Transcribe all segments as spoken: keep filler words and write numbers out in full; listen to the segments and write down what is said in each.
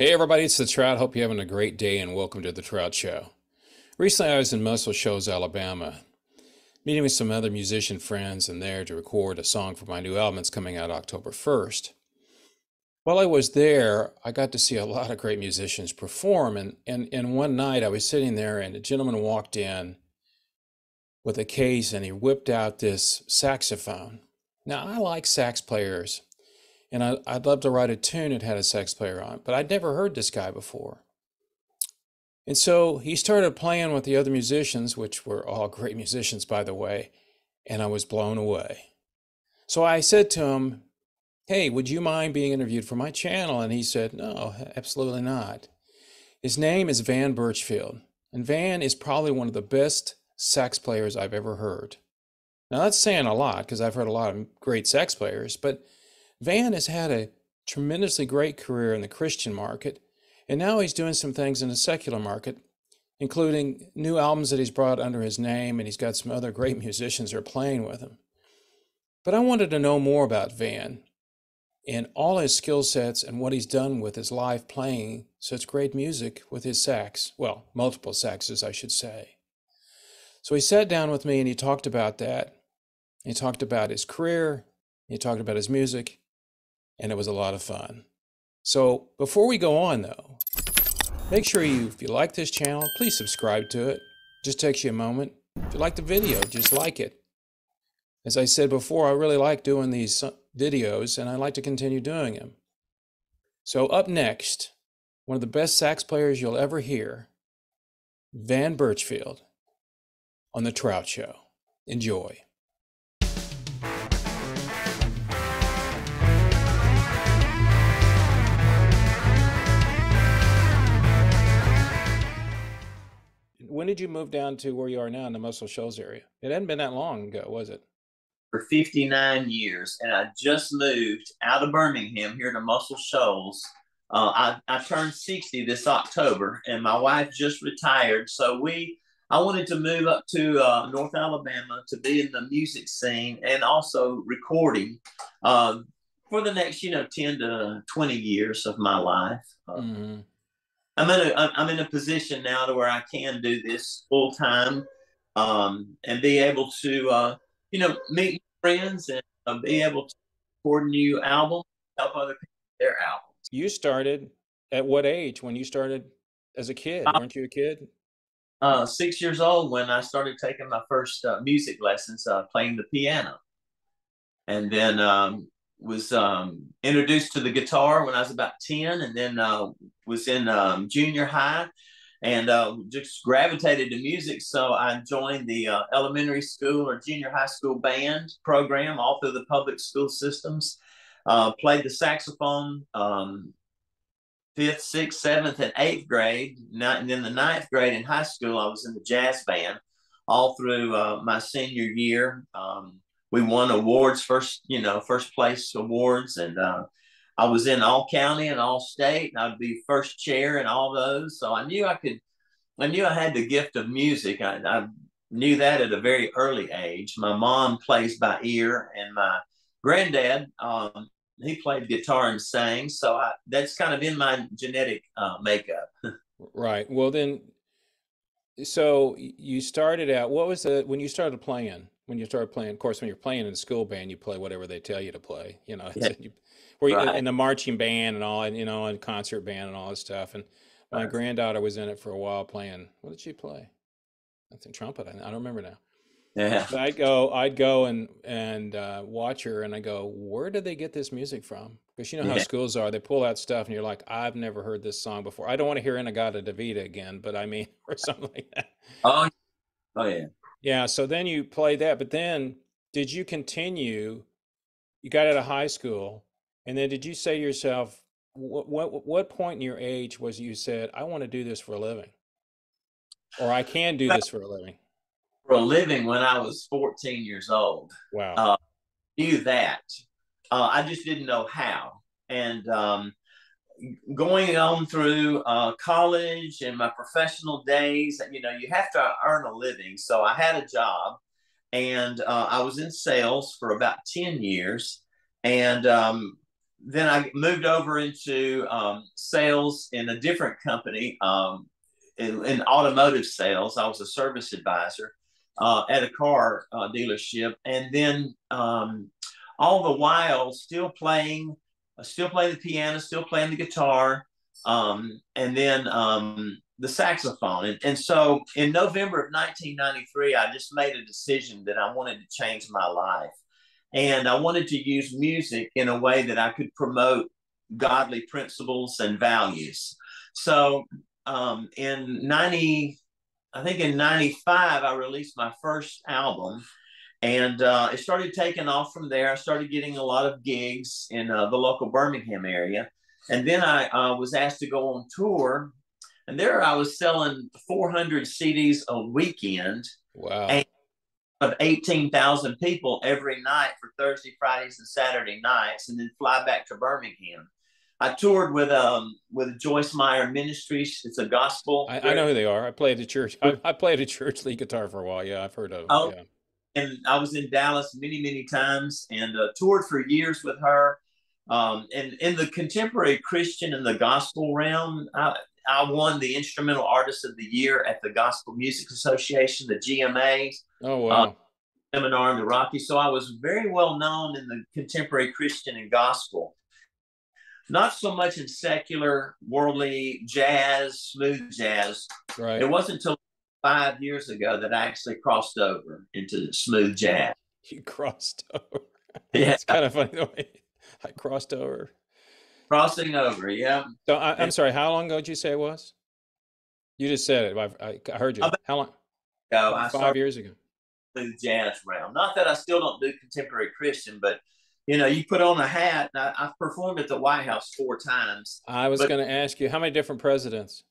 Hey everybody, it's The Trout. Hope you're having a great day and welcome to The Trout Show. Recently I was in Muscle Shoals, Alabama, meeting with some other musician friends and there to record a song for my new album that's coming out October first. While I was there, I got to see a lot of great musicians perform, and, and, and one night I was sitting there and a gentleman walked in with a case and he whipped out this saxophone. Now I like sax players. And I, I'd love to write a tune that had a sax player on, but I'd never heard this guy before. And so he started playing with the other musicians, which were all great musicians, by the way, and I was blown away. So I said to him, hey, would you mind being interviewed for my channel? And he said, no, absolutely not. His name is Vann Burchfield, and Vann is probably one of the best sax players I've ever heard. Now that's saying a lot, because I've heard a lot of great sax players, but Vann has had a tremendously great career in the Christian market, and now he's doing some things in the secular market, including new albums that he's brought under his name, and he's got some other great musicians that are playing with him. But I wanted to know more about Vann and all his skill sets and what he's done with his life playing such great music with his sax, well, multiple saxes, I should say. So he sat down with me and he talked about that. He talked about his career, he talked about his music, and it was a lot of fun. So before we go on though, make sure you, if you like this channel, please subscribe to it. It just takes you a moment. If you like the video, just like it. As I said before, I really like doing these videos and I like to continue doing them. So up next, one of the best sax players you'll ever hear, Vann Burchfield on The Trout Show. Enjoy. When did you move down to where you are now in the Muscle Shoals area? It hadn't been that long ago, was it? For fifty-nine years, and I just moved out of Birmingham here to Muscle Shoals. Uh, I, I turned sixty this October, and my wife just retired. So we, I wanted to move up to uh, North Alabama to be in the music scene and also recording uh, for the next, you know, ten to twenty years of my life. Uh, mm-hmm. I'm in, a, I'm in a position now to where I can do this full time um, and be able to, uh, you know, meet friends and uh, be able to record new albums, help other people with their albums. You started at what age when you started as a kid? I, Weren't you a kid? Uh, six years old when I started taking my first uh, music lessons, uh, playing the piano. And then um, was um, introduced to the guitar when I was about ten, and then uh, was in um, junior high and uh, just gravitated to music. So I joined the uh, elementary school or junior high school band program all through the public school systems, uh, played the saxophone um, fifth, sixth, seventh, and eighth grade. And then the ninth grade in high school, I was in the jazz band all through uh, my senior year. Um, We won awards, first, you know, first place awards. And uh, I was in all county and all state. And I'd be first chair and all those. So I knew I could, I knew I had the gift of music. I, I knew that at a very early age. My mom plays by ear, and my granddad, um, he played guitar and sang. So I, that's kind of in my genetic uh, makeup. Right. Well, then, so you started out, what was the, when you started playing? When you start playing, of course, when you're playing in a school band, you play whatever they tell you to play, you know, yeah. you, were you right. in the marching band and all, and, you know, and concert band and all that stuff. And my right. granddaughter was in it for a while playing. What did she play? I think trumpet. I, I don't remember now. Yeah. But I'd go, I'd go and, and uh, watch her, and I go, where did they get this music from? Because you know how yeah. schools are, they pull out stuff and you're like, I've never heard this song before. I don't want to hear Yanagasawa Davida again, but I mean, or something like that. Oh, oh yeah. Yeah, so then you played that, but then did you continue? You got out of high school, and then did you say to yourself, what what what point in your age was you said, I want to do this for a living, or I can do this for a living? For a living, when I was fourteen years old. Wow. Uh, knew that. Uh, I just didn't know how. And um, going on through uh, college and my professional days, you know, you have to earn a living. So I had a job, and uh, I was in sales for about ten years, and um, then I moved over into um, sales in a different company, um, in, in automotive sales. I was a service advisor uh, at a car uh, dealership. And then um, all the while still playing, still playing the piano, still playing the guitar, um, and then um, the saxophone. And, and so in November of nineteen ninety-three, I just made a decision that I wanted to change my life. And I wanted to use music in a way that I could promote godly principles and values. So um, in ninety, I think in ninety-five, I released my first album, and uh, it started taking off from there. I started getting a lot of gigs in uh, the local Birmingham area. And then I uh, was asked to go on tour, and there I was selling four hundred C Ds a weekend. Wow. And of eighteen thousand people every night for Thursday, Fridays, and Saturday nights, and then fly back to Birmingham. I toured with um with Joyce Meyer Ministries. It's a gospel. I, I know who they are. I played at church. I, I played at church lead guitar for a while. Yeah, I've heard of. Oh, yeah. And I was in Dallas many, many times, and uh, toured for years with her. Um, and in the contemporary Christian and the gospel realm, I, I won the Instrumental Artist of the Year at the Gospel Music Association, the G M A. Oh, wow. Uh, seminar in the Rockies. So I was very well known in the contemporary Christian and gospel. Not so much in secular, worldly jazz, smooth jazz. Right. It wasn't until five years ago that I actually crossed over into smooth jazz. You crossed over. Yeah. It's kind of funny the way I crossed over. Crossing over, yeah. So I, I'm sorry, how long ago did you say it was? You just said it. I, I heard you. How long? Ago, Five I years ago. The jazz round. Not that I still don't do contemporary Christian, but you know, you put on a hat. And I, I've performed at the White House four times. I was going to ask you, how many different presidents?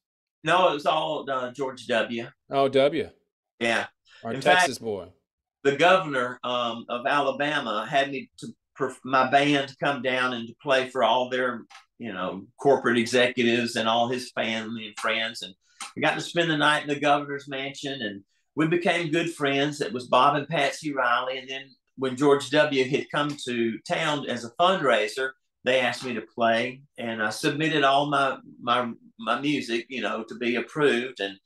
No, it was all uh, George W. Oh, W. Yeah. Our In Texas fact, boy. The governor um, of Alabama had me to. my band come down and to play for all their, you know, corporate executives and all his family and friends. And we got to spend the night in the governor's mansion, and we became good friends. It was Bob and Patsy Riley. And then when George W. had come to town as a fundraiser, they asked me to play, and I submitted all my, my, my music, you know, to be approved. And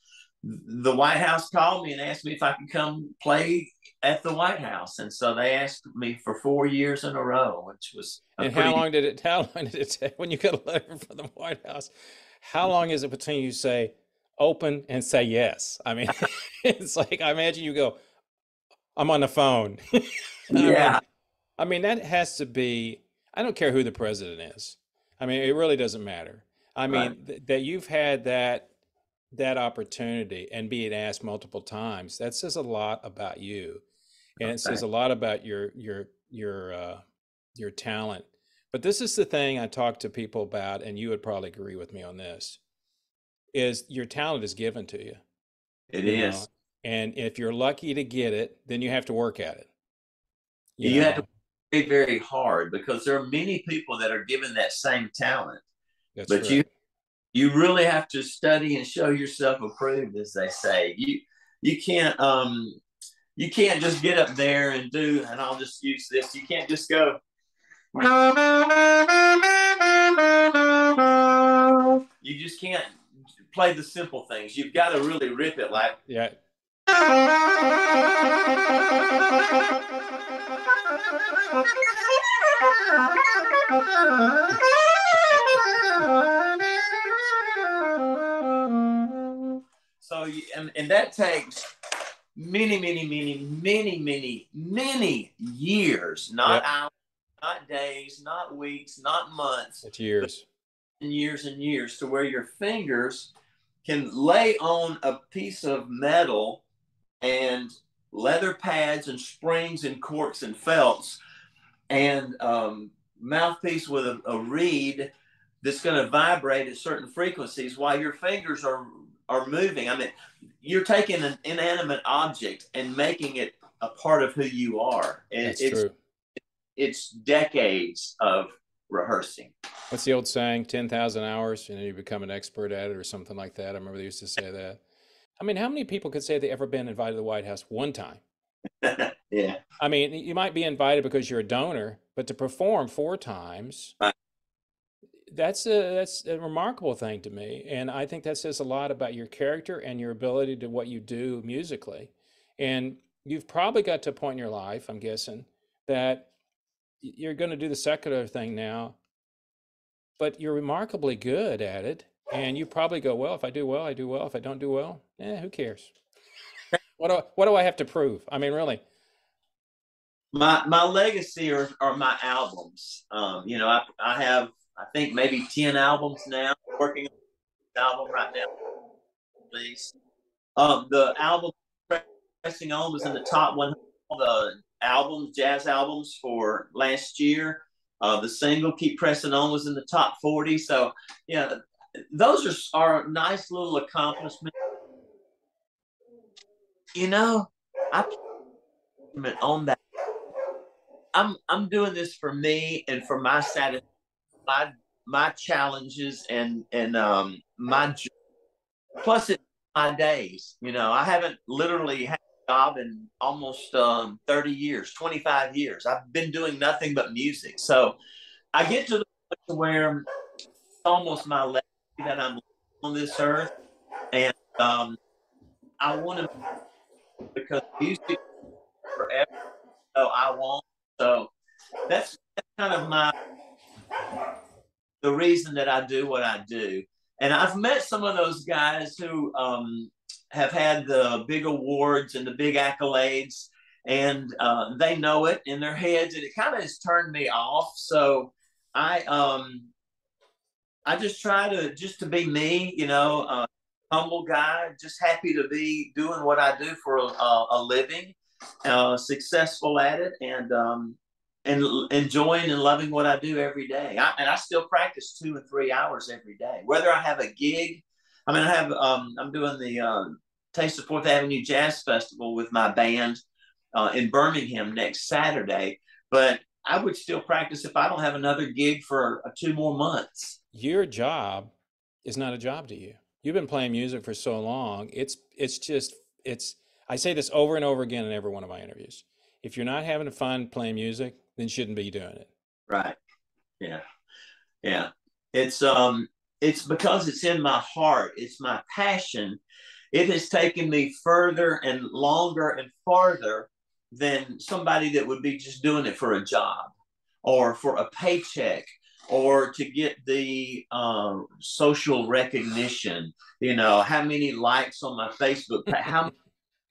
the White House called me and asked me if I could come play at the White House, and so they asked me for four years in a row, which was. And how long did it? How long did it take when you got a letter from the White House? How long is it between you say open and say yes? I mean, it's like I imagine you go, I'm on the phone. Yeah, I mean, I mean that has to be. I don't care who the president is. I mean, it really doesn't matter. I mean right. th that you've had that. that opportunity and being asked multiple times, that says a lot about you, and okay. It says a lot about your your your uh your talent. But this is the thing I talk to people about, and you would probably agree with me on this, is your talent is given to you. It you is know? And if you're lucky to get it, then you have to work at it. You, you have to work very hard, because there are many people that are given that same talent. That's but right. you You really have to study and show yourself approved, as they say. You you can't um you can't just get up there and do. And I'll just use this. You can't just go. You just can't play the simple things. You've got to really rip it, like yeah. So, and, and that takes many, many, many, many, many, many years, not yep. hours, not days, not weeks, not months. It's years. And years and years to where your fingers can lay on a piece of metal and leather pads and springs and corks and felts and um, mouthpiece with a, a reed that's going to vibrate at certain frequencies while your fingers are are moving. I mean, you're taking an inanimate object and making it a part of who you are. And That's it's, true. It's decades of rehearsing. What's the old saying? ten thousand hours, and then you become an expert at it or something like that. I remember they used to say that. I mean, how many people could say they've ever been invited to the White House one time? Yeah. I mean, you might be invited because you're a donor, but to perform four times, right. that's a that's a remarkable thing to me, and I think that says a lot about your character and your ability to what you do musically. And you've probably got to a point in your life, I'm guessing, that you're going to do the secular thing now, but you're remarkably good at it, and you probably go, well, if I do well, I do well. If I don't do well, eh, who cares? What do, what do I have to prove? I mean, really. My my legacy are, are my albums. Um, you know, I I have I think maybe ten albums now. I'm working on an album right now, please. Um, the album Pressing On was in the top one hundred of the albums, jazz albums for last year. Uh, the single Keep Pressing On was in the top forty. So yeah, those are are nice little accomplishments. You know, I put on that. I'm I'm doing this for me and for my satisfaction, my my challenges and and um my plus it's my days. You know, I haven't literally had a job in almost um thirty years, twenty-five years. I've been doing nothing but music. So I get to the point where it's almost my legacy that I'm on this earth, and um I want to, because music forever. So I won't. So that's, that's kind of my, the reason that I do what I do. And I've met some of those guys who um, have had the big awards and the big accolades, and uh, they know it in their heads, and it kind of has turned me off. So I, um, I just try to, just to be me, you know, uh, humble guy, just happy to be doing what I do for a, a living. Uh, successful at it, and um, and enjoying and loving what I do every day. I, and I still practice two and three hours every day, whether I have a gig. I mean, I have um, I'm doing the uh, Taste of Fourth Avenue Jazz Festival with my band uh, in Birmingham next Saturday. But I would still practice if I don't have another gig for two more months. Your job is not a job to you. You've been playing music for so long. It's it's just it's. I say this over and over again in every one of my interviews. If you're not having fun playing music, then you shouldn't be doing it. Right. Yeah. Yeah. It's um it's because it's in my heart. It's my passion. It has taken me further and longer and farther than somebody that would be just doing it for a job or for a paycheck or to get the uh, social recognition. You know, how many likes on my Facebook? How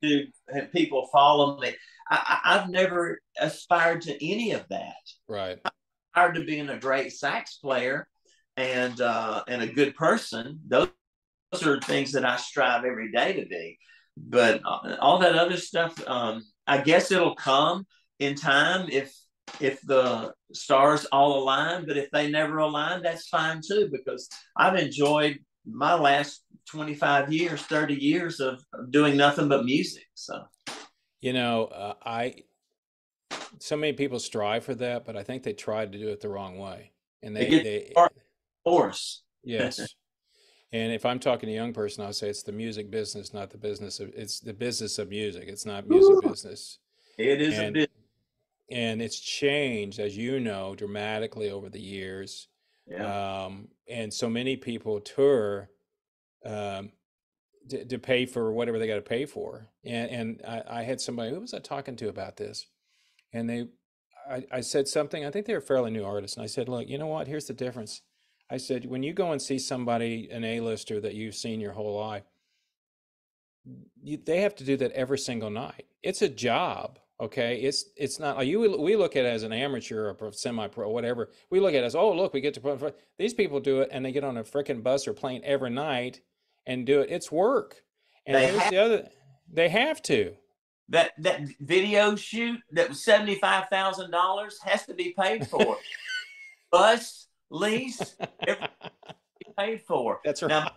do people follow me? I, I've never aspired to any of that. Right. I aspired to being a great sax player and uh, and a good person. Those, those are things that I strive every day to be. But uh, all that other stuff, um, I guess it'll come in time if if the stars all align. But if they never align, that's fine too, because I've enjoyed my last twenty-five years, thirty years of doing nothing but music. So, you know, uh, I, so many people strive for that, but I think they tried to do it the wrong way. And they, they, they of course. Yes. And if I'm talking to a young person, I'll say it's the music business, not the business of, it's the business of music. It's not music Ooh, business. It is. And, a business. And it's changed, as you know, dramatically over the years. Yeah. Um, and so many people tour um, to, to pay for whatever they got to pay for. And, and I, I had somebody, who was I talking to about this? And they, I, I said something, I think they were fairly new artists. And I said, look, you know what, here's the difference. I said, when you go and see somebody, an A-lister that you've seen your whole life, you, they have to do that every single night. It's a job. Okay, it's it's not you. We look at it as an amateur or semi-pro, or whatever. We look at it as, oh, look, we get to these people do it, and they get on a freaking bus or plane every night and do it. It's work, and they here's have, the other. They have to. That that video shoot that was seventy-five thousand dollars has to be paid for. Bus lease, everything paid for. That's right. Now,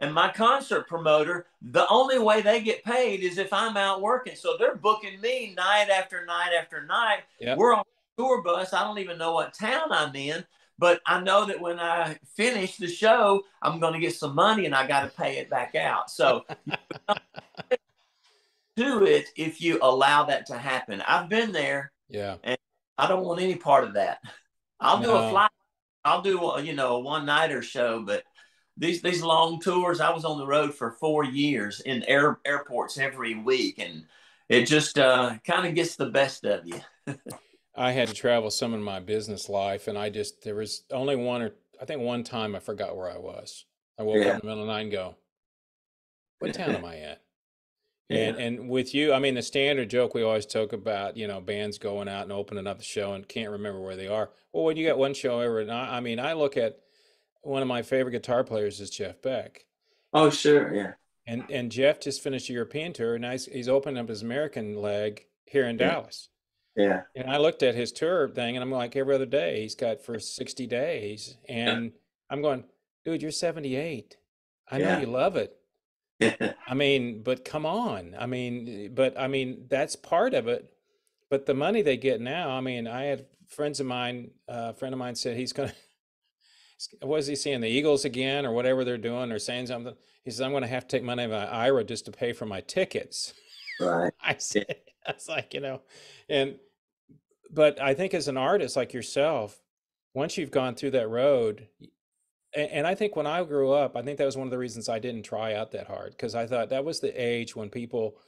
and my concert promoter, the only way they get paid is if I'm out working. So they're booking me night after night after night. Yep. We're on a tour bus. I don't even know what town I'm in, but I know that when I finish the show, I'm going to get some money and I got to pay it back out. So do it if you allow that to happen. I've been there. Yeah. And I don't want any part of that. I'll no. do a fly I'll do, you know, a one-nighter show, but these these long tours, I was on the road for four years in air, airports every week, and it just uh, kind of gets the best of you. I had to travel some in my business life, and I just, there was only one or, I think one time I forgot where I was. I woke yeah. up in the middle of the night and go, what town am I in? Yeah. And, and with you, I mean, the standard joke we always talk about, you know, bands going out and opening up the show and can't remember where they are. Well, when you got one show ever, and I, I mean, I look at one of my favorite guitar players is Jeff Beck. Oh, sure. Yeah. And, and Jeff just finished a European tour, and I, he's opened up his American leg here in yeah. Dallas. Yeah. And I looked at his tour thing, and I'm like, every other day he's got for sixty days. And yeah. I'm going, dude, you're seventy-eight. I yeah. know you love it. I mean, but come on. I mean, but I mean, that's part of it. But the money they get now, I mean, I had friends of mine, uh, a friend of mine said he's going to, what is he saying? The Eagles again, or whatever they're doing, or saying something. He says, I'm going to have to take money out of my I R A just to pay for my tickets. Right. I said, I was like, you know, and, but I think as an artist like yourself, once you've gone through that road, and I think when I grew up, I think that was one of the reasons I didn't try out that hard, because I thought that was the age when people,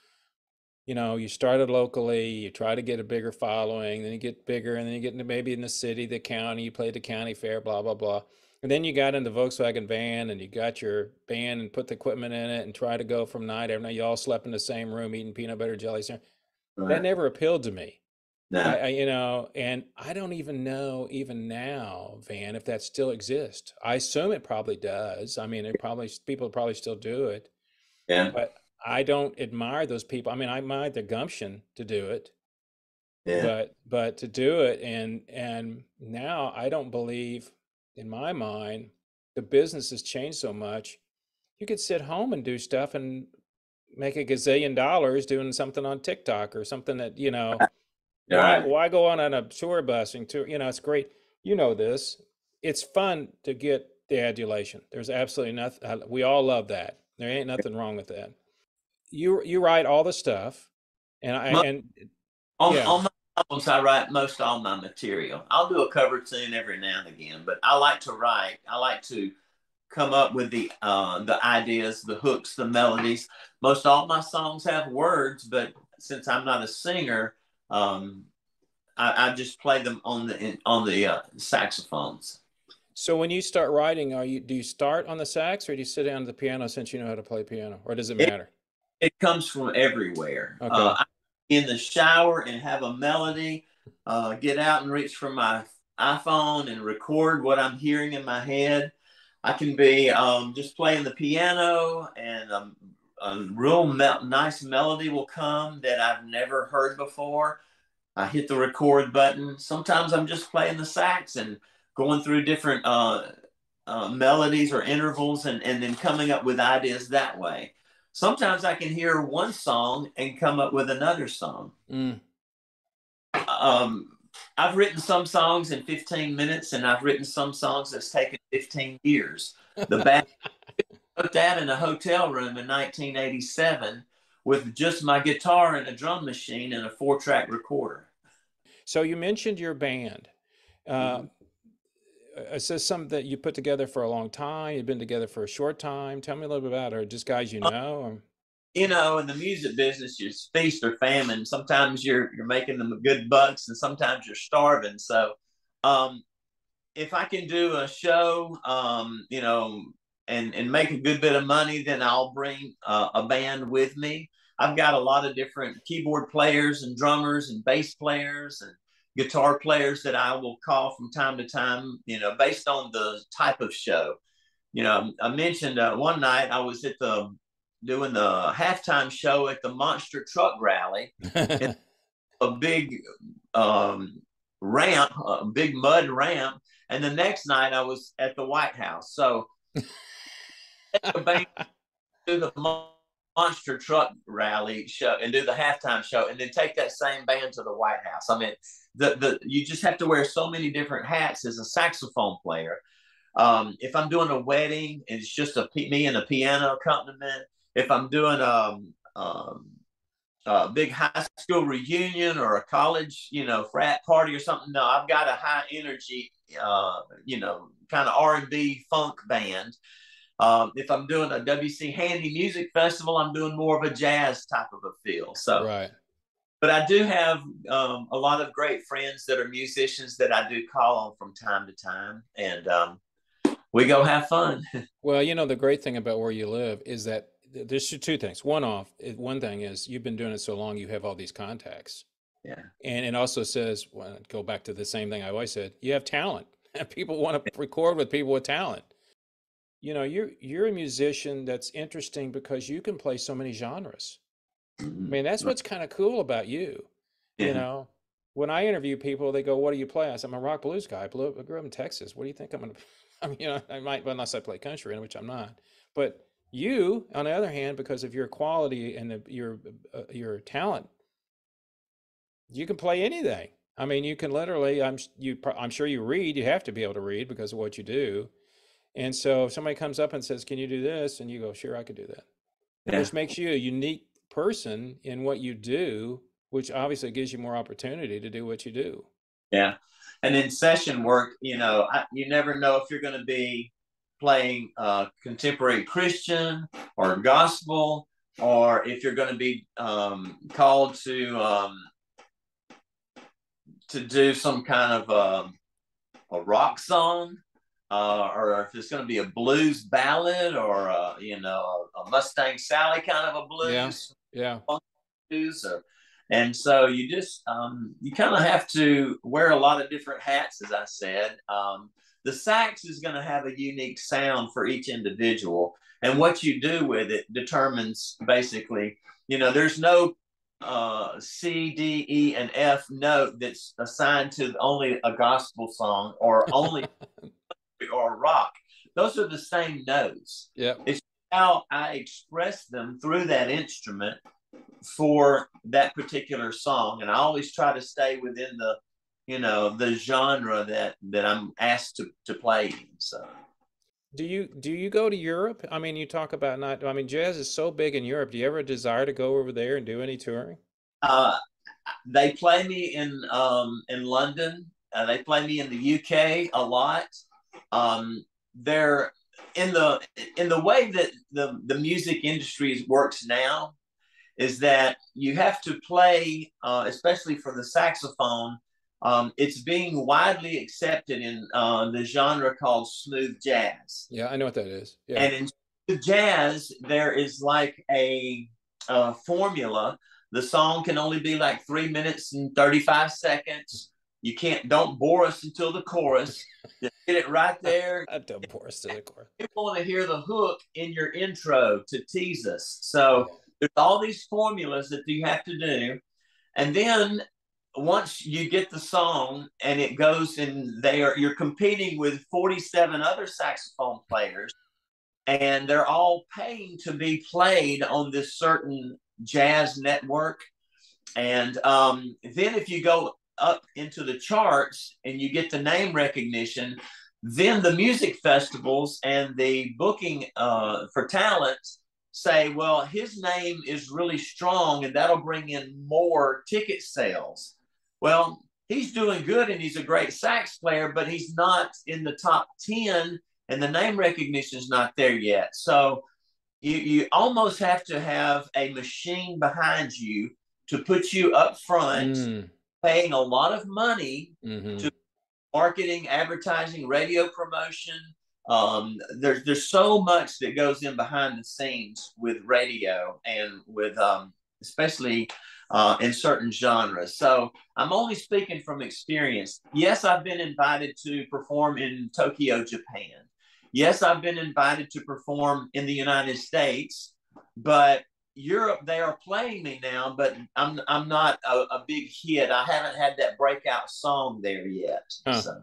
you know, you started locally, you try to get a bigger following, then you get bigger, and then you get into maybe in the city, the county, you played the county fair, blah, blah, blah. And then you got into Volkswagen van, and you got your band and put the equipment in it and try to go from night every night. You all slept in the same room eating peanut butter jelly sandwich. Right. That never appealed to me. No. I, I, you know, and I don't even know, even now, Vann, if that still exists. I assume it probably does. I mean, it probably, people probably still do it. Yeah. But I don't admire those people. I mean, I admire the gumption to do it. Yeah. But, but to do it, and, and now I don't believe, in my mind, the business has changed so much. You could sit home and do stuff and make a gazillion dollars doing something on TikTok or something that, you know, right. why, why go on, on a tour bus and tour? You know, it's great. You know this. It's fun to get the adulation. There's absolutely nothing. We all love that. There ain't nothing wrong with that. You you write all the stuff, and I most, and on, yeah. on my albums I write most all my material. I'll do a cover tune every now and again, but I like to write. I like to come up with the uh, the ideas, the hooks, the melodies. Most all my songs have words, but since I'm not a singer, um, I, I just play them on the on the uh, saxophones. So when you start writing, are you do you start on the sax, or do you sit down at the piano since you know how to play piano, or does it matter? It, it comes from everywhere. Okay. Uh, I'm in the shower and have a melody, uh, get out and reach for my iPhone and record what I'm hearing in my head. I can be um, just playing the piano, and um, a real me- nice melody will come that I've never heard before. I hit the record button. Sometimes I'm just playing the sax and going through different uh, uh, melodies or intervals, and, and then coming up with ideas that way. Sometimes I can hear one song and come up with another song. Mm. Um, I've written some songs in fifteen minutes, and I've written some songs that's taken fifteen years. The Bad wrote that in a hotel room in nineteen eighty-seven with just my guitar and a drum machine and a four-track recorder. So you mentioned your band. Uh, mm-hmm. It says something that you put together for a long time. You've been together for a short time. Tell me a little bit about it, or just guys you know. Or... You know, in the music business, you're feast or famine. Sometimes you're you're making them good bucks, and sometimes you're starving. So, um, if I can do a show, um, you know, and and make a good bit of money, then I'll bring uh, a band with me. I've got a lot of different keyboard players and drummers and bass players and guitar players that I will call from time to time, you know, based on the type of show. You know, I mentioned uh, one night I was at the doing the halftime show at the monster truck rally, a big um, ramp, a big mud ramp. And the next night I was at the White House. So do the mon- monster truck rally show and do the halftime show, and then take that same band to the White House. I mean, the, the, you just have to wear so many different hats as a saxophone player. Um, if I'm doing a wedding, it's just a, me and a piano accompaniment. If I'm doing um, um, a big high school reunion or a college, you know, frat party or something. No, I've got a high energy, uh, you know, kind of R and B funk band. Um, if I'm doing a W C Handy Music Festival, I'm doing more of a jazz type of a feel. So, right. But I do have um, a lot of great friends that are musicians that I do call on from time to time, and um, we go have fun. Well, you know, the great thing about where you live is that there's two things. One off, one thing is you've been doing it so long, you have all these contacts. Yeah. And it also says, well, go back to the same thing I always said, you have talent. People want to record with people with talent. You know, you're, you're a musician that's interesting because you can play so many genres. I mean, that's what's kind of cool about you. Yeah. You know, when I interview people, they go, what do you play? I said, I'm a rock blues guy. I grew up, I grew up in Texas. What do you think I'm going to, I mean, you know, I might, unless I play country, which I'm not. But you, on the other hand, because of your quality and the, your, uh, your talent, you can play anything. I mean, you can literally, I'm, you, I'm sure you read, you have to be able to read because of what you do. And so if somebody comes up and says, can you do this? And you go, sure, I could do that. Yeah. Which makes you a unique person in what you do, which obviously gives you more opportunity to do what you do. Yeah. And in session work, you know, I, you never know if you're going to be playing uh, contemporary Christian or gospel, or if you're going to be um, called to, um, to do some kind of um, a rock song. Uh, or if it's going to be a blues ballad, or a, you know, a Mustang Sally kind of a blues, yeah, yeah. Blues or, and so you just um, you kind of have to wear a lot of different hats, as I said. Um, the sax is going to have a unique sound for each individual, and what you do with it determines basically. You know, there's no uh, C, D, E, and F note that's assigned to only a gospel song or only. Or rock. Those are the same notes. Yeah. It's how I express them through that instrument for that particular song. And I always try to stay within the, you know, the genre that, that I'm asked to, to play in. So do you, do you go to Europe? I mean, you talk about not, I mean, jazz is so big in Europe. Do you ever desire to go over there and do any touring? Uh, they play me in, um, in London. Uh, they play me in the U K a lot. Um, they're in the, in the way that the, the music industry works now is that you have to play, uh, especially for the saxophone. Um, it's being widely accepted in, uh, the genre called smooth jazz. Yeah. I know what that is. Yeah. And in smooth jazz, there is like a, a formula. The song can only be like three minutes and thirty-five seconds. You can't, don't bore us until the chorus. Just get it right there. I don't bore us to the chorus. People want to hear the hook in your intro to tease us. So there's all these formulas that you have to do. And then once you get the song and it goes in there, you're competing with forty-seven other saxophone players. And they're all paying to be played on this certain jazz network. And um, then if you go up into the charts and you get the name recognition, then the music festivals and the booking uh, for talent say, well, his name is really strong and that'll bring in more ticket sales. Well, he's doing good and he's a great sax player, but he's not in the top ten and the name recognition is not there yet. So you, you almost have to have a machine behind you to put you up front. Mm. Paying a lot of money mm-hmm. to marketing, advertising, radio promotion. Um, there's there's so much that goes in behind the scenes with radio and with um, especially uh, in certain genres. So I'm only speaking from experience. Yes, I've been invited to perform in Tokyo, Japan. Yes, I've been invited to perform in the United States, but Europe, they are playing me now, but I'm I'm not a, a big hit. I haven't had that breakout song there yet. Huh. So,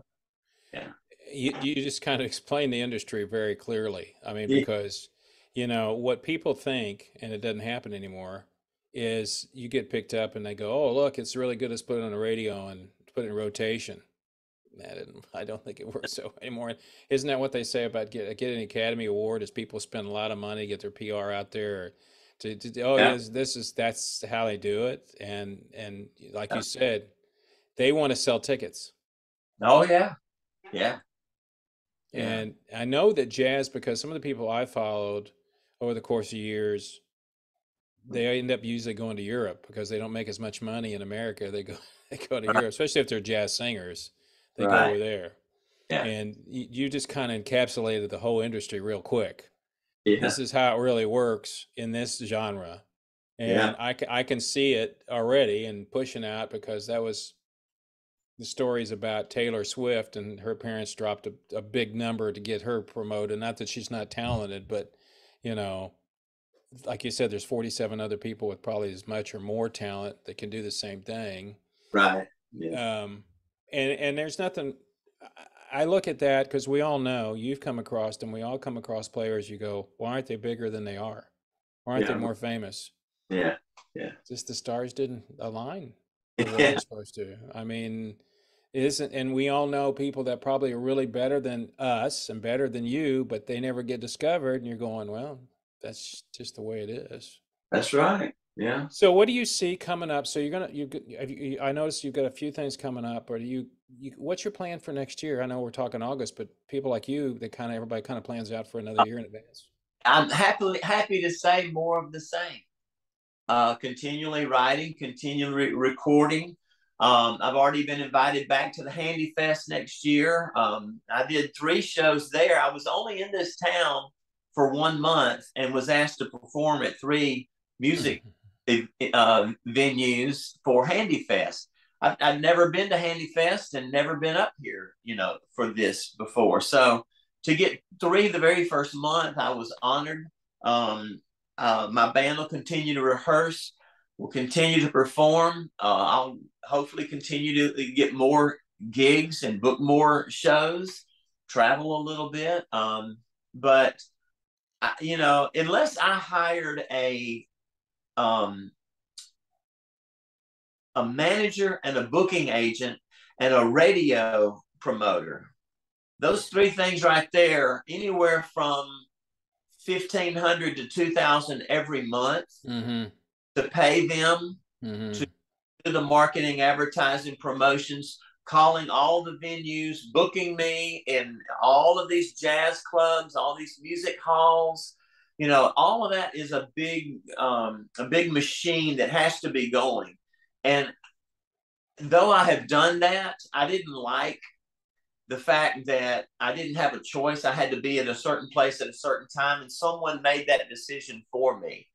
yeah, you you just kind of explain the industry very clearly. I mean, because you know what people think, and it doesn't happen anymore. Is you get picked up and they go, "Oh, look, it's really good. Let's put it on the radio and put it in rotation." That didn't, I don't think it works so anymore. Isn't that what they say about get get an Academy Award? Is people spend a lot of money to get their P R out there. To, to, oh, yeah. this is that's how they do it, and and like yeah. you said, they want to sell tickets. Oh yeah, yeah. And yeah. I know that jazz, because some of the people I followed over the course of years, they end up usually going to Europe because they don't make as much money in America. They go they go to right. Europe, especially if they're jazz singers. They right. go over there, yeah. and you, you just kind of encapsulated the whole industry real quick. Yeah. This is how it really works in this genre, and yeah. I, I can see it already and pushing out, because that was the stories about Taylor Swift, and her parents dropped a, a big number to get her promoted. Not that she's not talented, but you know, like you said, there's forty-seven other people with probably as much or more talent that can do the same thing. Right. Yeah. Um, and and there's nothing. I, I look at that, because we all know, you've come across them, we all come across players, you go, why aren't they bigger than they are? Why aren't yeah. they more famous? Yeah, yeah. Just the stars didn't align the way yeah. they're supposed to. I mean, it isn't, and we all know people that probably are really better than us and better than you, but they never get discovered, and you're going, well, that's just the way it is. That's right. Yeah. So what do you see coming up? So you're gonna, you, you, I noticed you've got a few things coming up. Or do you, you, what's your plan for next year? I know we're talking August, but people like you, they kind of, everybody kind of plans out for another year in advance. I'm happily happy to say more of the same. Uh, continually writing, continually recording. Um, I've already been invited back to the Handy Fest next year. Um, I did three shows there. I was only in this town for one month and was asked to perform at three music Uh, venues for Handy Fest. I've, I've never been to Handy Fest and never been up here, you know, for this before. So to get three the very first month, I was honored. Um, uh, my band will continue to rehearse. We'll continue to perform. Uh, I'll hopefully continue to get more gigs and book more shows, travel a little bit. Um, but, I, you know, unless I hired a Um, a manager and a booking agent and a radio promoter. Those three things right there, anywhere from fifteen hundred to two thousand every month mm-hmm. to pay them, mm-hmm. to do the marketing, advertising, promotions, calling all the venues, booking me in all of these jazz clubs, all these music halls. You know, all of that is a big, um, a big machine that has to be going. And though I have done that, I didn't like the fact that I didn't have a choice. I had to be at a certain place at a certain time, and someone made that decision for me.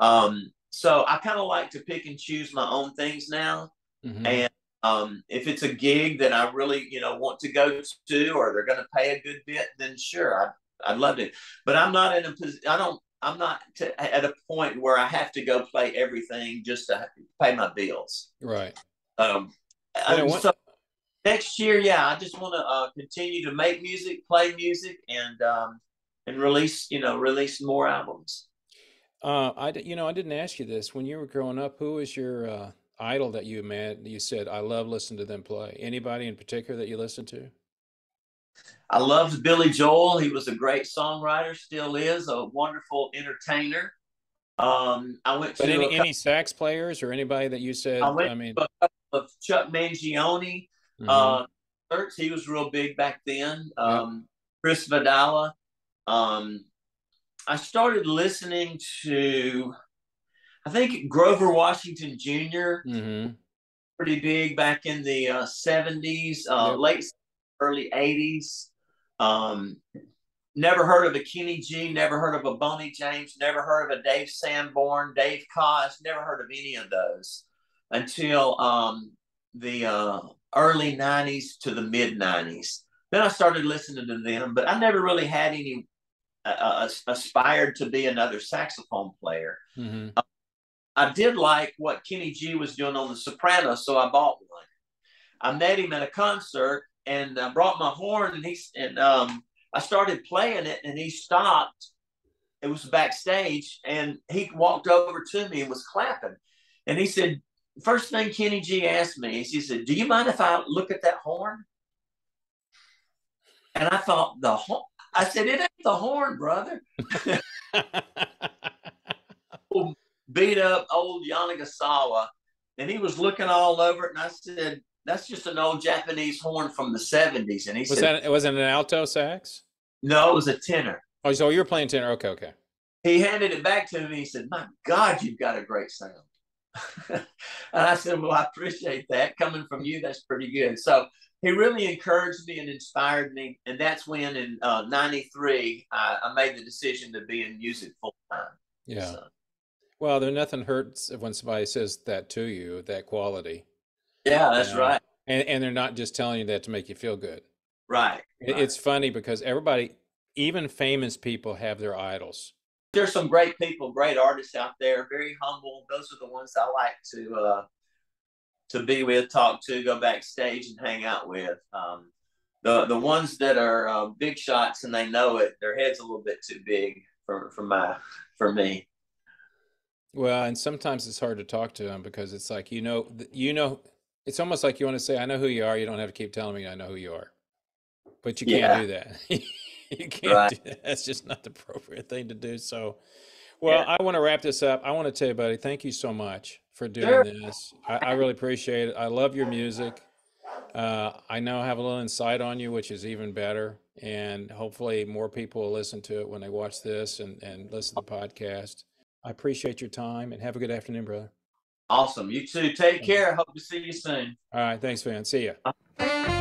Um, so I kind of like to pick and choose my own things now. Mm-hmm. And um, if it's a gig that I really, you know, want to go to, or they're going to pay a good bit, then sure, I I'd love to, but I'm not in a position. I don't. I'm not to, at a point where I have to go play everything just to pay my bills. Right. Um. I mean, so next year, yeah, I just want to uh, continue to make music, play music, and um, and release, you know, release more albums. Uh, I you know I didn't ask you this when you were growing up. Who was your uh, idol that you man you said I love listening to them play? Anybody in particular that you listened to? I loved Billy Joel. He was a great songwriter, still is, a wonderful entertainer. Um, I went but to any, any sax players or anybody that you said. I went I mean, to a couple of Chuck Mangione. Mm-hmm. uh, he was real big back then. Um, yeah. Chris Vidala. Um, I started listening to, I think Grover Washington Junior Mm-hmm. Pretty big back in the uh, seventies, uh, yeah. late. Early eighties. Um, never heard of a Kenny G, never heard of a Boney James, never heard of a Dave Sanborn, Dave Koz, never heard of any of those until um, the uh, early nineties to the mid nineties. Then I started listening to them, but I never really had any uh, aspired to be another saxophone player. Mm-hmm. uh, I did like what Kenny G was doing on the soprano, so I bought one. I met him at a concert. And I brought my horn, and he and um, I started playing it, and he stopped. It was backstage, and he walked over to me and was clapping. And he said, first thing Kenny G asked me is, he said, "Do you mind if I look at that horn?" And I thought, the horn? I said, "It ain't the horn, brother." old, beat up old Yanagasawa, and he was looking all over it, and I said, that's just an old Japanese horn from the seventies. And he was said, that, was it an alto sax? No, it was a tenor. Oh, so you were playing tenor. Okay, okay. He handed it back to me. He said, my God, you've got a great sound. And I said, well, I appreciate that. Coming from you, that's pretty good. So he really encouraged me and inspired me. And that's when in uh, ninety-three, I, I made the decision to be in music full time. Yeah. So. Well, there nothing hurts when somebody says that to you, that quality. Yeah, that's you know? right. And, and they're not just telling you that to make you feel good. Right. It, right. It's funny because everybody, even famous people, have their idols. There's some great people, great artists out there, very humble. Those are the ones I like to uh, to be with, talk to, go backstage and hang out with. Um, the the ones that are uh, big shots and they know it, their head's a little bit too big for for my for me. Well, and sometimes it's hard to talk to them because it's like, you know, you know, it's almost like you want to say, I know who you are. You don't have to keep telling me I know who you are, but you yeah. can't do that. You can't right. do that. That's just not the appropriate thing to do. So, well, yeah. I want to wrap this up. I want to tell you, buddy, thank you so much for doing sure. this. I, I really appreciate it. I love your music. Uh, I now have a little insight on you, which is even better. And hopefully more people will listen to it when they watch this and, and listen to the podcast. I appreciate your time and have a good afternoon, brother. Awesome. You too. Take care. Hope to see you soon. All right. Thanks, man. See ya.